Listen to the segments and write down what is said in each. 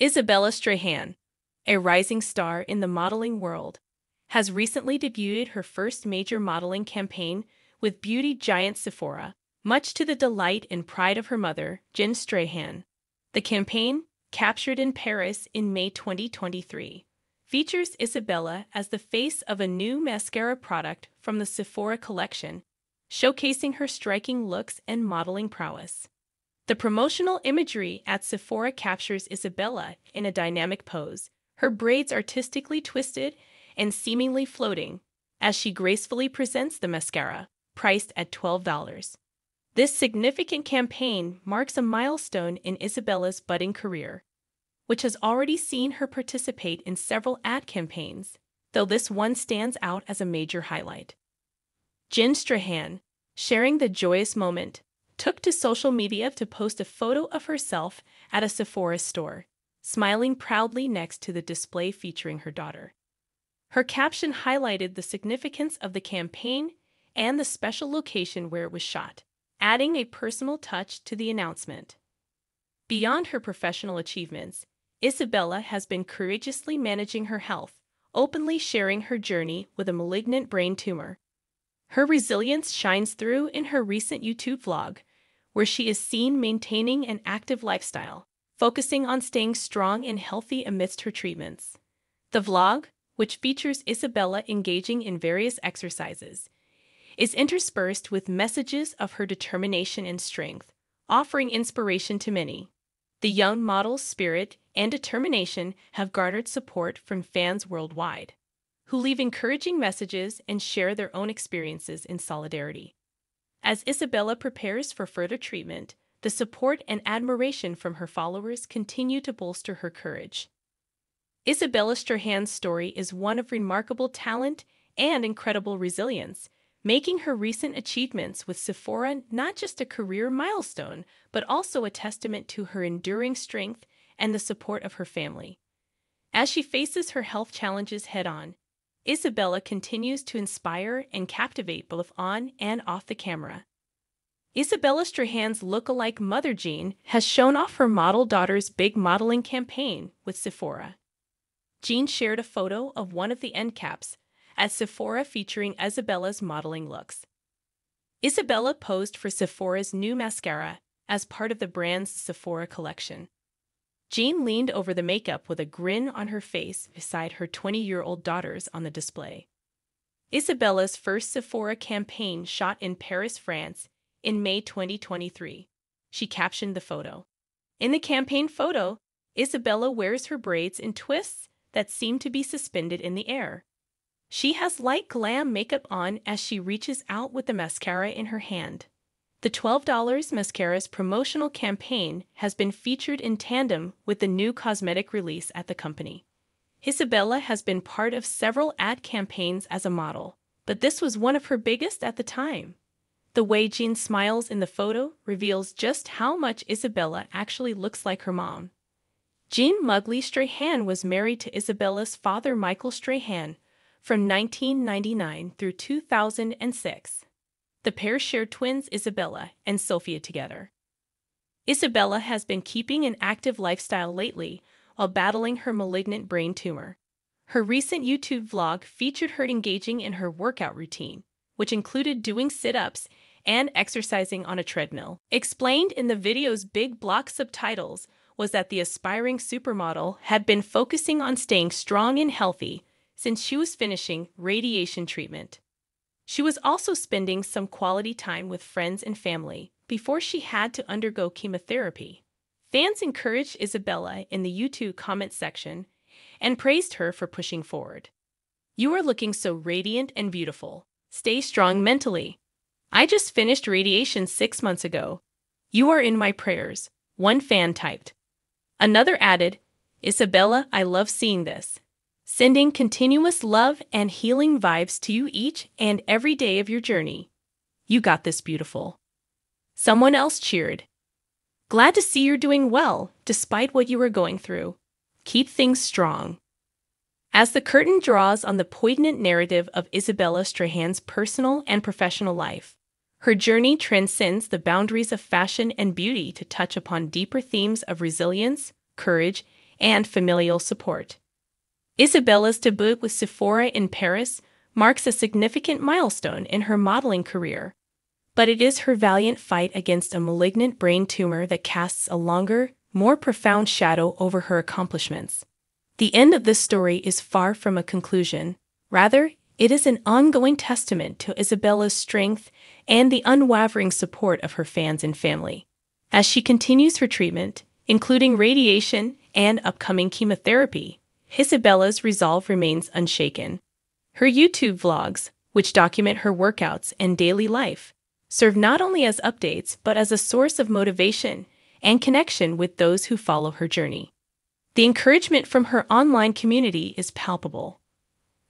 Isabella Strahan, a rising star in the modeling world, has recently debuted her first major modeling campaign with beauty giant Sephora, much to the delight and pride of her mother, Jean Strahan. The campaign, captured in Paris in May 2023, features Isabella as the face of a new mascara product from the Sephora collection, showcasing her striking looks and modeling prowess. The promotional imagery at Sephora captures Isabella in a dynamic pose, her braids artistically twisted and seemingly floating, as she gracefully presents the mascara, priced at $12. This significant campaign marks a milestone in Isabella's budding career, which has already seen her participate in several ad campaigns, though this one stands out as a major highlight. Jean Strahan, sharing the joyous moment, took to social media to post a photo of herself at a Sephora store, smiling proudly next to the display featuring her daughter. Her caption highlighted the significance of the campaign and the special location where it was shot, adding a personal touch to the announcement. Beyond her professional achievements, Isabella has been courageously managing her health, openly sharing her journey with a malignant brain tumor. Her resilience shines through in her recent YouTube vlog, where she is seen maintaining an active lifestyle, focusing on staying strong and healthy amidst her treatments. The vlog, which features Isabella engaging in various exercises, is interspersed with messages of her determination and strength, offering inspiration to many. The young model's spirit and determination have garnered support from fans worldwide, who leave encouraging messages and share their own experiences in solidarity. As Isabella prepares for further treatment, the support and admiration from her followers continue to bolster her courage. Isabella Strahan's story is one of remarkable talent and incredible resilience, making her recent achievements with Sephora not just a career milestone, but also a testament to her enduring strength and the support of her family. As she faces her health challenges head-on, Isabella continues to inspire and captivate both on and off the camera. Isabella Strahan's look-alike mother Jean has shown off her model daughter's big modeling campaign with Sephora. Jean shared a photo of one of the end caps at Sephora featuring Isabella's modeling looks. Isabella posed for Sephora's new mascara as part of the brand's Sephora collection. Jean leaned over the makeup with a grin on her face beside her 20-year-old daughters on the display. Isabella's first Sephora campaign shot in Paris, France, in May 2023. She captioned the photo. In the campaign photo, Isabella wears her braids in twists that seem to be suspended in the air. She has light glam makeup on as she reaches out with the mascara in her hand. The $12 mascara's promotional campaign has been featured in tandem with the new cosmetic release at the company. Isabella has been part of several ad campaigns as a model, but this was one of her biggest at the time. The way Jean smiles in the photo reveals just how much Isabella actually looks like her mom. Jean Muggli Strahan was married to Isabella's father Michael Strahan from 1999 through 2006. The pair shared twins Isabella and Sophia together. Isabella has been keeping an active lifestyle lately while battling her malignant brain tumor. Her recent YouTube vlog featured her engaging in her workout routine, which included doing sit-ups and exercising on a treadmill. Explained in the video's big block subtitles was that the aspiring supermodel had been focusing on staying strong and healthy since she was finishing radiation treatment. She was also spending some quality time with friends and family before she had to undergo chemotherapy. Fans encouraged Isabella in the YouTube comment section and praised her for pushing forward. "You are looking so radiant and beautiful. Stay strong mentally. I just finished radiation 6 months ago. You are in my prayers," one fan typed. Another added, "Isabella, I love seeing this. Sending continuous love and healing vibes to you each and every day of your journey. You got this, beautiful." Someone else cheered, "Glad to see you're doing well, despite what you are going through. Keep things strong." As the curtain draws on the poignant narrative of Isabella Strahan's personal and professional life, her journey transcends the boundaries of fashion and beauty to touch upon deeper themes of resilience, courage, and familial support. Isabella's debut with Sephora in Paris marks a significant milestone in her modeling career, but it is her valiant fight against a malignant brain tumor that casts a longer, more profound shadow over her accomplishments. The end of this story is far from a conclusion. Rather, it is an ongoing testament to Isabella's strength and the unwavering support of her fans and family. As she continues her treatment, including radiation and upcoming chemotherapy, Isabella's resolve remains unshaken. Her YouTube vlogs, which document her workouts and daily life, serve not only as updates but as a source of motivation and connection with those who follow her journey. The encouragement from her online community is palpable.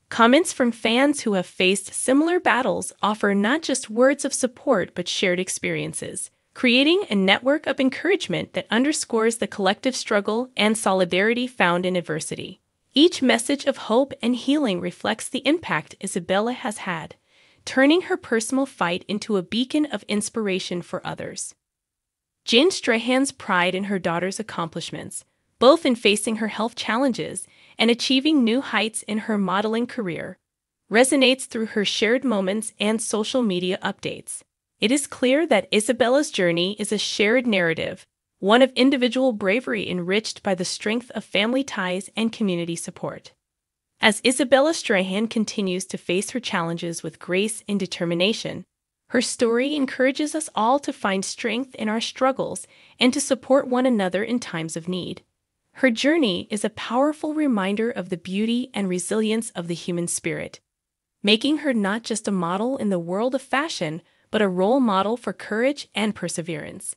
Comments from fans who have faced similar battles offer not just words of support but shared experiences, creating a network of encouragement that underscores the collective struggle and solidarity found in adversity. Each message of hope and healing reflects the impact Isabella has had, turning her personal fight into a beacon of inspiration for others. Jean Strahan's pride in her daughter's accomplishments, both in facing her health challenges and achieving new heights in her modeling career, resonates through her shared moments and social media updates. It is clear that Isabella's journey is a shared narrative, one of individual bravery enriched by the strength of family ties and community support. As Isabella Strahan continues to face her challenges with grace and determination, her story encourages us all to find strength in our struggles and to support one another in times of need. Her journey is a powerful reminder of the beauty and resilience of the human spirit, making her not just a model in the world of fashion, but a role model for courage and perseverance.